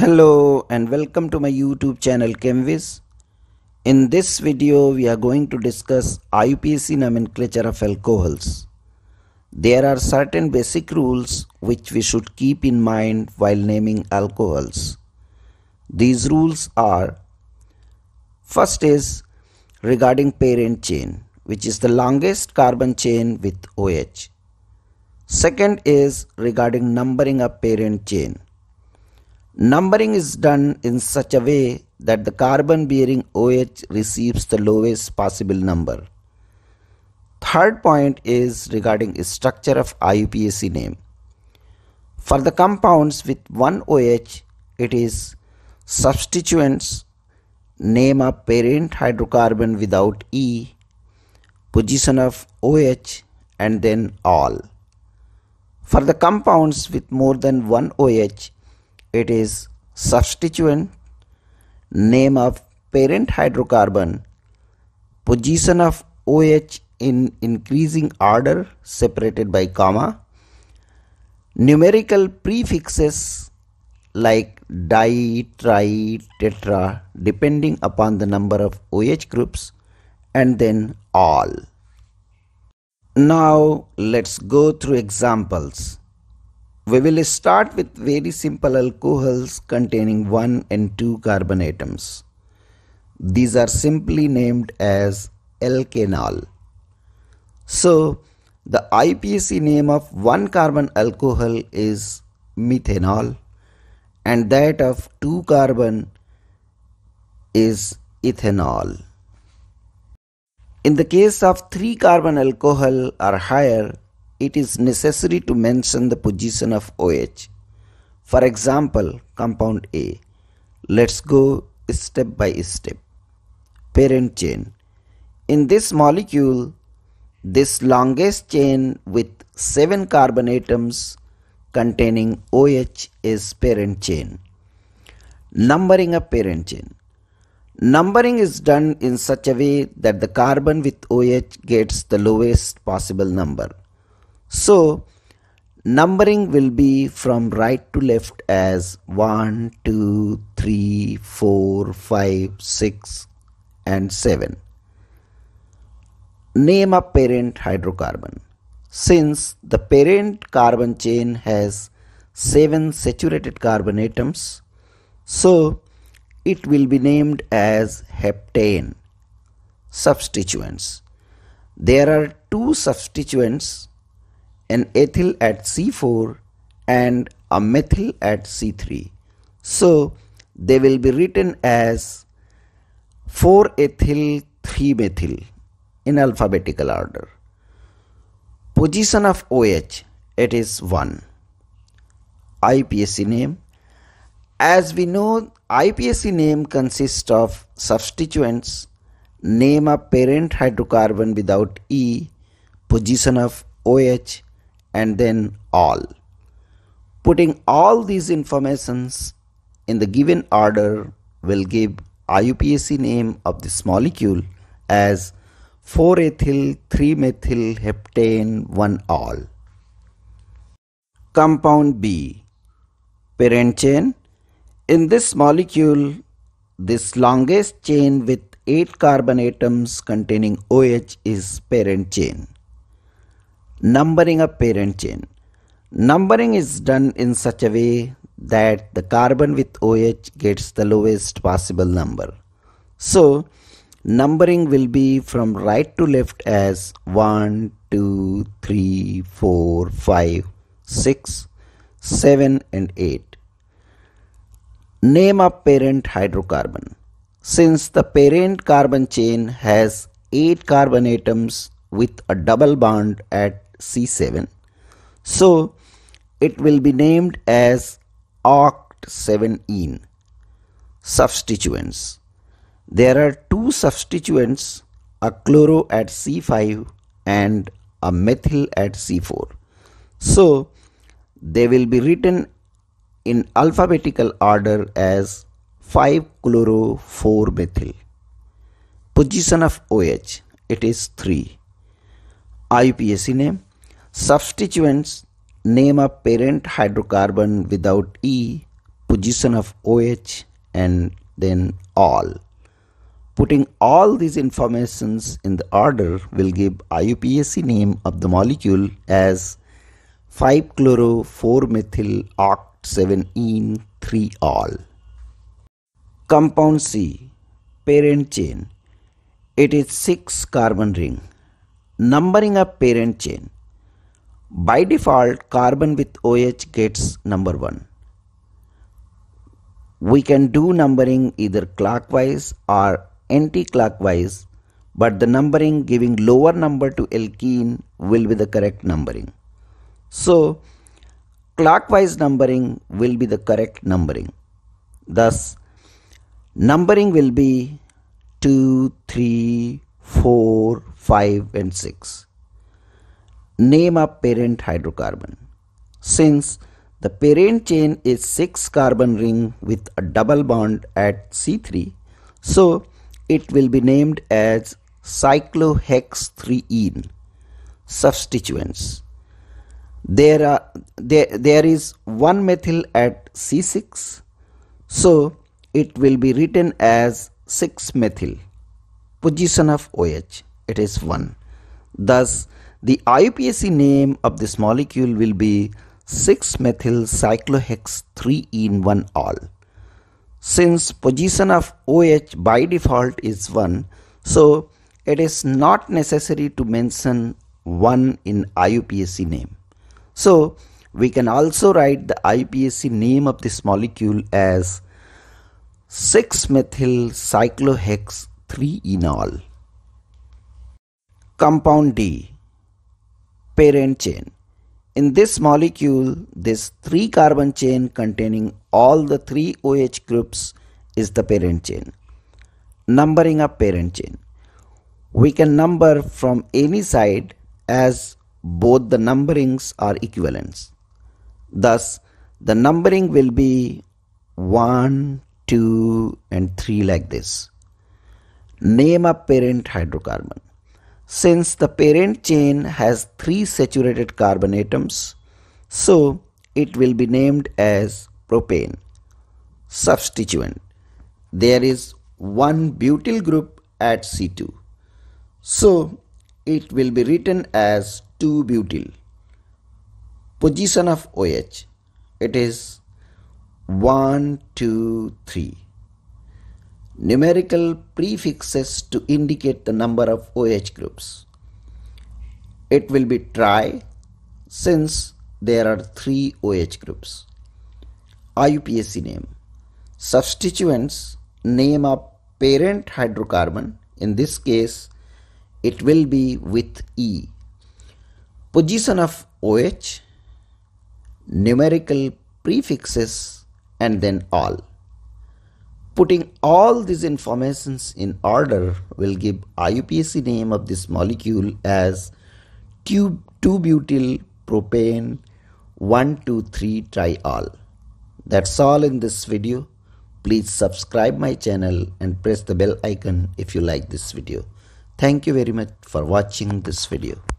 Hello and welcome to my YouTube channel ChemWis. In this video we are going to discuss IUPAC nomenclature of alcohols. There are certain basic rules which we should keep in mind while naming alcohols. These rules are: first is regarding parent chain, which is the longest carbon chain with OH. Second is regarding numbering of parent chain. Numbering is done in such a way that the carbon bearing OH receives the lowest possible number. Third point is regarding structure of IUPAC name. For the compounds with one OH, it is substituents, name of parent hydrocarbon without E, position of OH, and then all. For the compounds with more than one OH, it is substituent, name of parent hydrocarbon, position of OH in increasing order separated by comma, numerical prefixes like di, tri, tetra depending upon the number of OH groups, and then all. Now let's go through examples. We will start with very simple alcohols containing 1 and 2 carbon atoms. These are simply named as alkanol. So, the IUPAC name of 1 carbon alcohol is methanol and that of 2 carbon is ethanol. In the case of 3 carbon alcohol or higher, it is necessary to mention the position of OH. For example, compound A. Let's go step by step. Parent chain. In this molecule, this longest chain with 7 carbon atoms containing OH is parent chain. Numbering of parent chain. Numbering is done in such a way that the carbon with OH gets the lowest possible number. So, numbering will be from right to left as 1, 2, 3, 4, 5, 6 and 7. Name of parent hydrocarbon. Since the parent carbon chain has 7 saturated carbon atoms, so it will be named as heptane. Substituents. There are 2 substituents, an ethyl at C4 and a methyl at C3. So, they will be written as 4-ethyl, 3-methyl in alphabetical order. Position of OH, it is 1. IUPAC name. As we know, IUPAC name consists of substituents, name of parent hydrocarbon without E, position of OH, and then all. Putting all these informations in the given order will give IUPAC name of this molecule as 4-ethyl, 3-methyl, heptane, 1-all. Compound B. Parent chain. In this molecule, this longest chain with 8 carbon atoms containing OH is parent chain. Numbering of parent chain. Numbering is done in such a way that the carbon with OH gets the lowest possible number. So, numbering will be from right to left as 1, 2, 3, 4, 5, 6, 7 and 8. Name of parent hydrocarbon. Since the parent carbon chain has 8 carbon atoms with a double bond at C7, so it will be named as oct-7-ene. Substituents. There are 2 substituents, a chloro at C5 and a methyl at C4. So they will be written in alphabetical order as 5-chloro, 4-methyl. Position of OH, it is 3. IUPAC name. Substituents, name of parent hydrocarbon without E, position of OH, and then all. Putting all these informations in the order will give IUPAC name of the molecule as 5-chloro-4-methyl-oct-7-ene-3-ol. Compound C, parent chain. It is 6 carbon ring. Numbering of parent chain. By default, carbon with OH gets number 1. We can do numbering either clockwise or anti-clockwise, but the numbering giving lower number to alkene will be the correct numbering. So, clockwise numbering will be the correct numbering. Thus, numbering will be 2, 3, 4, 5 and 6. Name of parent hydrocarbon. Since the parent chain is 6 carbon ring with a double bond at C3, so it will be named as cyclohex-3-ene. Substituents. There is 1 methyl at C6, so it will be written as 6 methyl. Position of OH, it is 1. Thus, the IUPAC name of this molecule will be 6-methyl-cyclohex-3-ene-1-ol. Since position of OH by default is 1, so it is not necessary to mention 1 in IUPAC name. So we can also write the IUPAC name of this molecule as 6-methyl-cyclohex-3-enol. Compound D, parent chain. In this molecule, this 3 carbon chain containing all the 3 OH groups is the parent chain. Numbering of parent chain. We can number from any side as both the numberings are equivalents. Thus, the numbering will be 1, 2 and 3 like this. Name of parent hydrocarbon. Since the parent chain has 3 saturated carbon atoms, so it will be named as propane. Substituent. There is 1 butyl group at C2, so it will be written as 2-butyl. Position of OH, it is 1, 2, 3. Numerical prefixes to indicate the number of OH groups. It will be tri since there are 3 OH groups. IUPAC name. Substituents, name of parent hydrocarbon. In this case, it will be with E. Position of OH, numerical prefixes, and then all. Putting all these informations in order will give IUPAC name of this molecule as 2-butyl-propane-1,2,3-triol. That's all in this video. Please subscribe my channel and press the bell icon if you like this video. Thank you very much for watching this video.